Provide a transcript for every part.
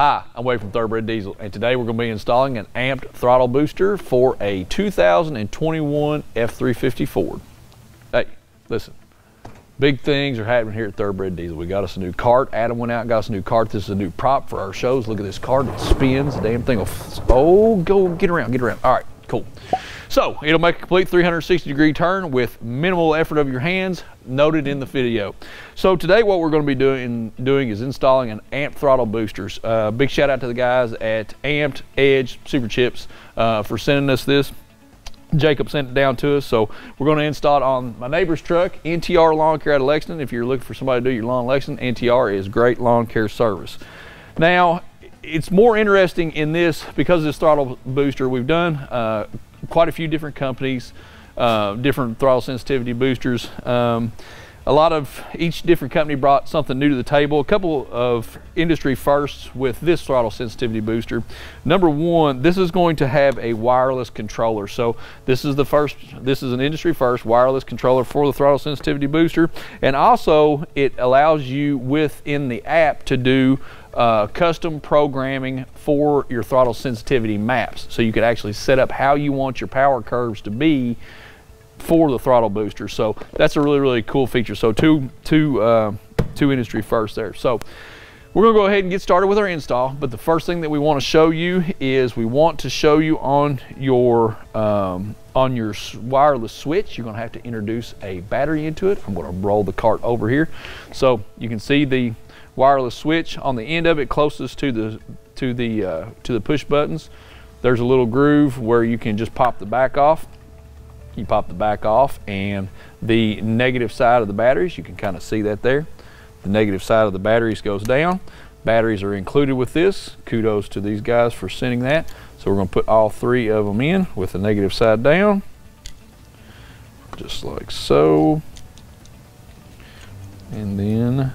Hi, I'm Wade from Thoroughbred Diesel, and today we're going to be installing an Amp'd Throttle Booster for a 2021 F350 Ford. Hey, listen, big things are happening here at Thoroughbred Diesel. We got us a new cart. Adam went out and got us a new cart. This is a new prop for our shows. Look at this cart. It spins. The damn thing will... Oh, go get around, get around. All right, cool. So, it'll make a complete 360-degree turn with minimal effort of your hands, noted in the video. So today what we're going to be doing is installing an Amp'd Throttle Boosters. Big shout out to the guys at Amp'd Edge Superchips for sending us this. Jacob sent it down to us, so we're going to install it on my neighbor's truck, NTR Lawn Care out of Lexington. If you're looking for somebody to do your lawn in Lexington, NTR is great lawn care service. Now, it's more interesting in this, because of this throttle booster we've done, quite a few different companies, different throttle sensitivity boosters. A lot of each different company brought something new to the table. A couple of industry firsts with this throttle sensitivity booster. Number one, this is going to have a wireless controller. So this is the first, this is an industry first wireless controller for the throttle sensitivity booster. And also it allows you within the app to do custom programming for your throttle sensitivity maps. So you could actually set up how you want your power curves to be for the throttle booster. So that's a really cool feature. So two industry firsts there. So we're gonna go ahead and get started with our install, but the first thing that we want to show you is we want to show you on your wireless switch, you're gonna have to introduce a battery into it. I'm gonna roll the cart over here so you can see the wireless switch on the end of it closest to the push buttons. There's a little groove where you can just pop the back off. You pop the back off, and the negative side of the batteries, you can kind of see that there. The negative side of the batteries goes down. Batteries are included with this. Kudos to these guys for sending that. So we're going to put all three of them in with the negative side down, just like so. And then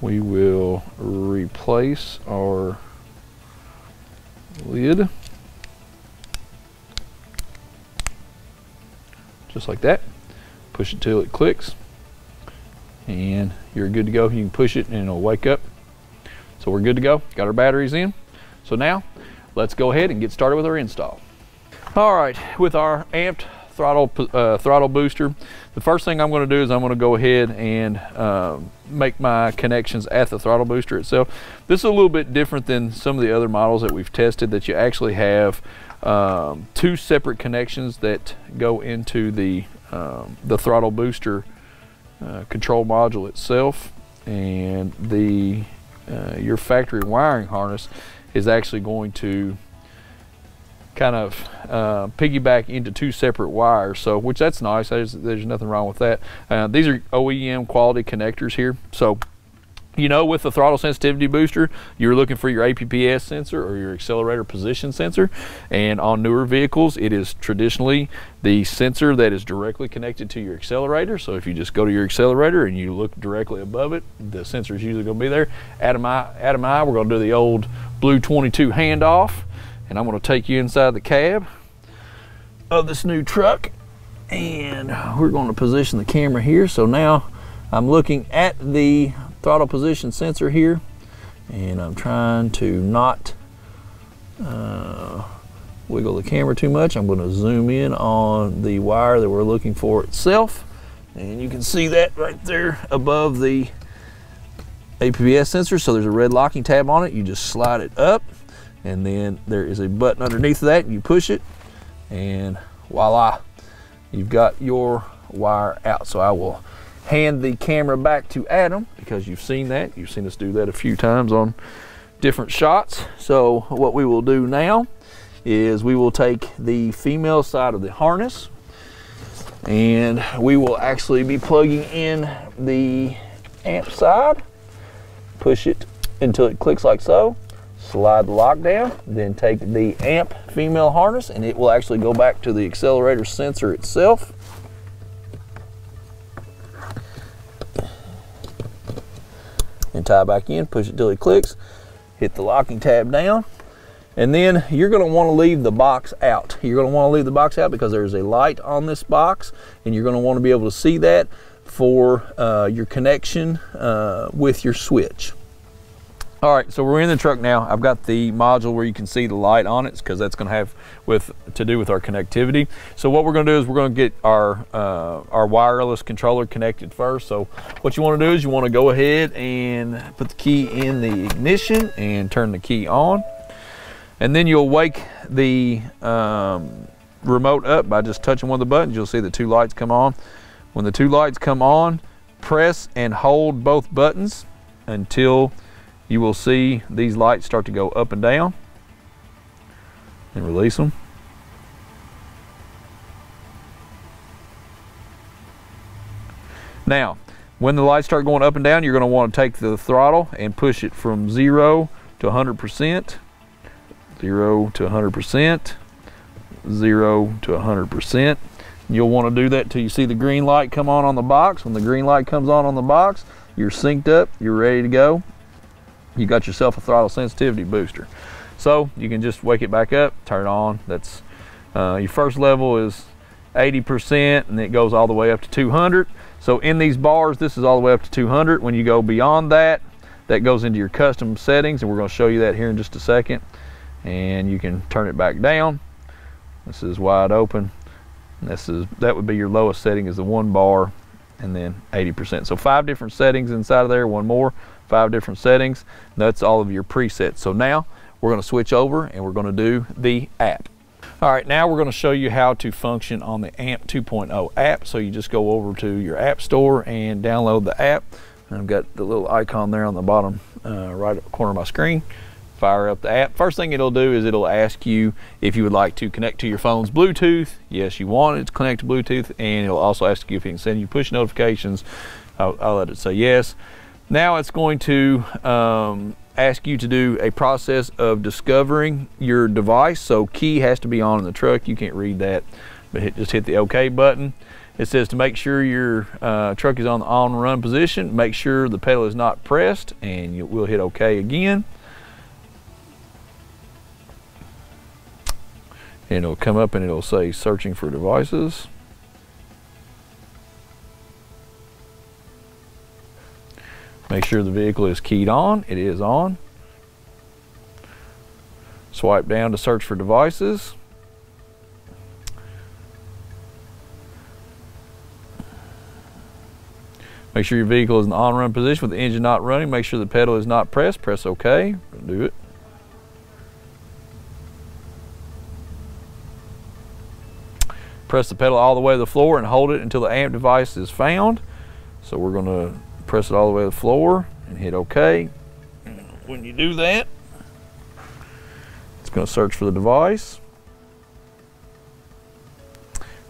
we will replace our lid. Just like that. Push it till it clicks and you're good to go. You can push it and it'll wake up. So we're good to go. Got our batteries in. So now let's go ahead and get started with our install. All right, with our Amp'd throttle booster, the first thing I'm going to do is I'm going to go ahead and make my connections at the throttle booster itself. This is a little bit different than some of the other models that we've tested, that you actually have two separate connections that go into the throttle booster control module itself, and the your factory wiring harness is actually going to kind of piggyback into two separate wires, so which that's nice. There's nothing wrong with that. These are OEM quality connectors here, so you know, with the throttle sensitivity booster, you're looking for your APPS sensor or your accelerator position sensor, and on newer vehicles it is traditionally the sensor that is directly connected to your accelerator. So if you just go to your accelerator and you look directly above it, the sensor is usually going to be there. Adam and I, we're going to do the old Blue 22 handoff, and I'm going to take you inside the cab of this new truck, and we're going to position the camera here. So now I'm looking at the throttle position sensor here, and I'm trying to not wiggle the camera too much. I'm going to zoom in on the wire that we're looking for itself, and you can see that right there above the APPS sensor. So there's a red locking tab on it. You just slide it up, and then there is a button underneath that, and you push it, and voila, you've got your wire out. So I will hand the camera back to Adam, because you've seen that. You've seen us do that a few times on different shots. So what we will do now is we will take the female side of the harness, and we will actually be plugging in the amp side. Push it until it clicks like so. Slide the lock down, then take the amp female harness, and it will actually go back to the accelerator sensor itself. And tie back in, push it till it clicks, hit the locking tab down, and then you're going to want to leave the box out. You're going to want to leave the box out because there's a light on this box, and you're going to want to be able to see that for your connection with your switch. All right, so we're in the truck now. I've got the module where you can see the light on it, because that's going to have to do with our connectivity. So what we're going to do is we're going to get our wireless controller connected first. So what you want to do is you want to go ahead and put the key in the ignition and turn the key on, and then you'll wake the remote up by just touching one of the buttons. You'll see the two lights come on. When the two lights come on, press and hold both buttons until you will see these lights start to go up and down, and release them. Now, when the lights start going up and down, you're going to want to take the throttle and push it from 0 to 100%, 0 to 100%, 0 to 100%. You'll want to do that till you see the green light come on the box. When the green light comes on the box, you're synced up, you're ready to go. You got yourself a throttle sensitivity booster. So you can just wake it back up, turn it on. That's your first level is 80%, and it goes all the way up to 200. So in these bars, this is all the way up to 200. When you go beyond that, that goes into your custom settings, and we're going to show you that here in just a second. And you can turn it back down. This is wide open. That would be your lowest setting, is the 1 bar, and then 80%. So 5 different settings inside of there, 1 more, 5 different settings. That's all of your presets. So now we're going to switch over and we're going to do the app. All right, now we're going to show you how to function on the Amp'd 2.0 app. So you just go over to your app store and download the app. I've got the little icon there on the bottom right corner of my screen. Fire up the app. First thing it'll do is it'll ask you if you would like to connect to your phone's Bluetooth. Yes, you want it to connect to Bluetooth, and it'll also ask you if it can send you push notifications. I'll let it say yes. Now it's going to ask you to do a process of discovering your device. So key has to be on in the truck. You can't read that, but just hit the OK button. It says to make sure your truck is on the on-run position. Make sure the pedal is not pressed, and we'll hit OK again. And it'll come up and it'll say searching for devices. Make sure the vehicle is keyed on. It is on. Swipe down to search for devices. Make sure your vehicle is in the on-run position with the engine not running. Make sure the pedal is not pressed. Press OK. Do it. Press the pedal all the way to the floor and hold it until the Amp'd device is found. So we're going to press it all the way to the floor and hit OK. When you do that, it's going to search for the device.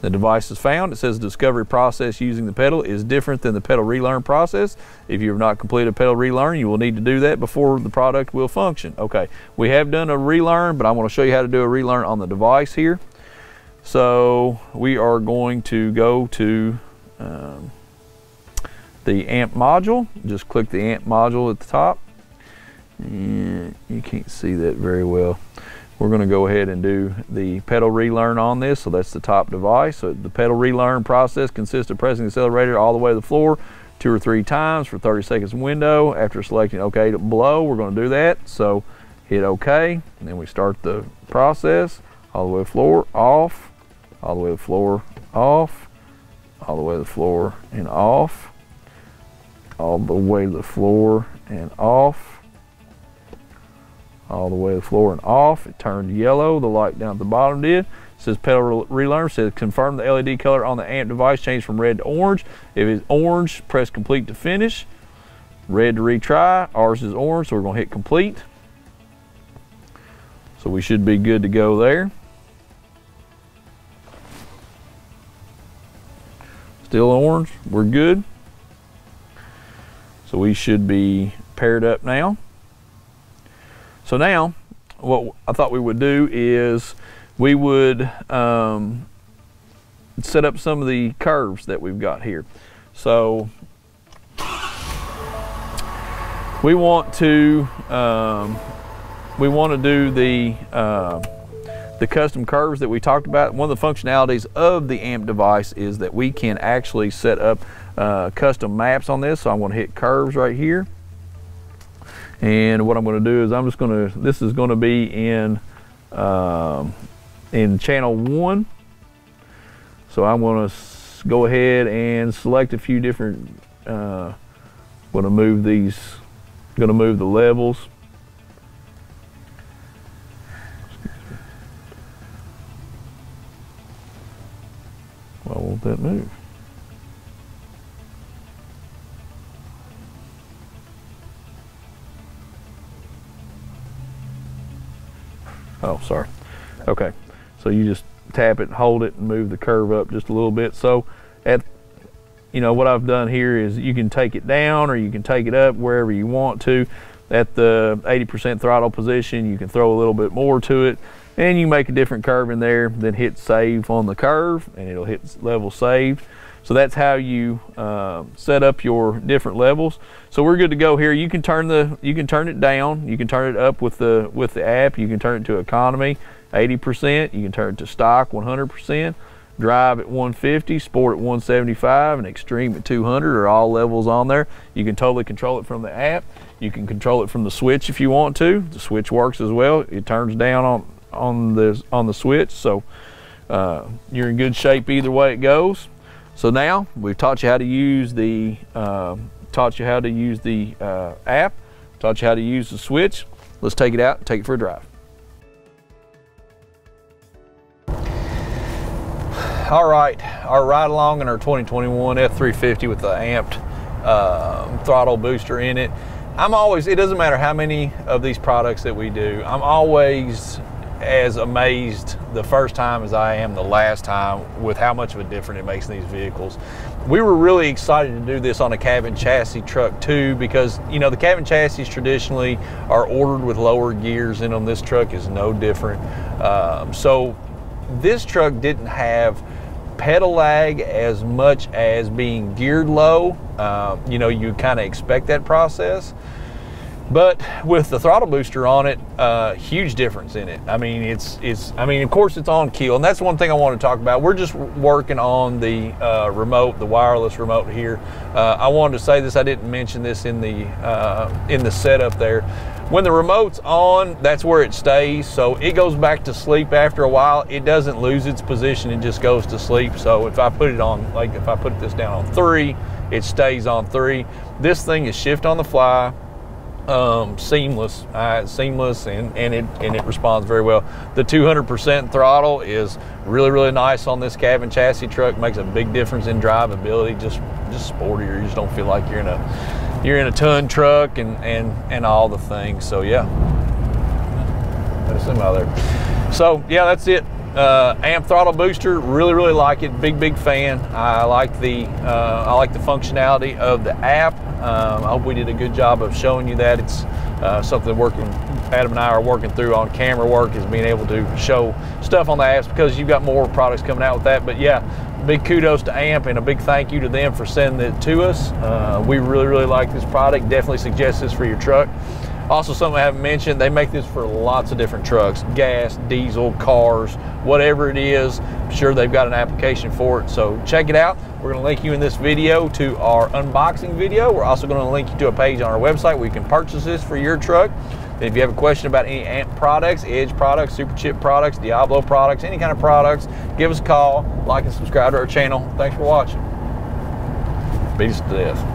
The device is found. It says the discovery process using the pedal is different than the pedal relearn process. If you have not completed pedal relearn, you will need to do that before the product will function. Okay, we have done a relearn, but I want to show you how to do a relearn on the device here. So we are going to go to the Amp'd module. Just click the Amp'd module at the top. And you can't see that very well. We're going to go ahead and do the pedal relearn on this. So that's the top device. So the pedal relearn process consists of pressing the accelerator all the way to the floor 2 or 3 times for 30 seconds window. After selecting OK to blow, we're going to do that. So hit OK, and then we start the process. All the way to the floor, off. All the way to the floor, off. All the way to the floor and off. All the way to the floor and off. All the way to the floor and off. It turned yellow. The light down at the bottom did. It says pedal relearn. It says confirm the LED color on the Amp'd device changed from red to orange. If it's orange, press complete to finish. Red to retry. Ours is orange, so we're going to hit complete. So we should be good to go there. Still orange. We're good. So we should be paired up now. So now, what I thought we would do is we would set up some of the curves that we've got here. So we want to do the custom curves that we talked about. One of the functionalities of the Amp'd device is that we can actually set up custom maps on this. So I'm going to hit curves right here, And what I'm going to do is I'm just going to, this is going to be in channel 1. So I'm going to go ahead and select a few different, going to move these, going to move the levels. Why won't that move? Oh, sorry. Okay, so you just tap it, hold it, and move the curve up just a little bit. So at, you know, what I've done here is you can take it down or you can take it up wherever you want to. At the 80% throttle position, you can throw a little bit more to it, and you make a different curve in there, then hit save on the curve, and it'll hit level saved. So that's how you set up your different levels. So we're good to go here. You can turn the, you can turn it down, you can turn it up with the app, you can turn it to economy 80%, you can turn it to stock 100%, drive at 150, sport at 175, and extreme at 200 are all levels on there. You can totally control it from the app. You can control it from the switch if you want to. The switch works as well. It turns down on the switch, so you're in good shape either way it goes. So now we've taught you how to use the app, taught you how to use the switch. Let's take it out and take it for a drive. All right, our ride along in our 2021 F350 with the Amp'd throttle booster in it. I'm always, it doesn't matter how many of these products that we do, I'm always as amazed the first time as I am the last time with how much of a difference it makes in these vehicles. We were really excited to do this on a cab and chassis truck too, because you know the cab and chassis traditionally are ordered with lower gears in them. This truck is no different. So this truck didn't have pedal lag as much as being geared low. You know, you kind of expect that process. But with the throttle booster on it, huge difference in it. I mean, of course it's on keel, and that's one thing I want to talk about. We're just working on the remote, the wireless remote here. I wanted to say this, I didn't mention this in the setup there. When the remote's on, that's where it stays. So it goes back to sleep after a while. It doesn't lose its position, it just goes to sleep. So if I put it on, like if I put this down on 3, it stays on 3. This thing is shift on the fly. Seamless, and it responds very well. The 200% throttle is really nice on this cab and chassis truck. Makes a big difference in drivability. Just sportier. You just don't feel like you're in a ton truck and all the things. So yeah, that's him out there. So yeah, that's it. Amp'd throttle booster, really like it. Big fan. I like the functionality of the app. I hope we did a good job of showing you that. It's something Adam and I are working through on camera work, is being able to show stuff on the apps, because you've got more products coming out with that. But yeah, big kudos to Amp'd and a big thank you to them for sending it to us. We really like this product. Definitely suggest this for your truck. Also, something I haven't mentioned, they make this for lots of different trucks, gas, diesel, cars, whatever it is. I'm sure they've got an application for it, so check it out. We're gonna link you in this video to our unboxing video. We're also gonna link you to a page on our website where you can purchase this for your truck. And if you have a question about any Amp'd products, Edge products, Superchip products, Diablo products, any kind of products, give us a call, like and subscribe to our channel. Thanks for watching. Beat us to death.